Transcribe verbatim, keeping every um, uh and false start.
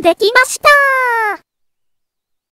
できました。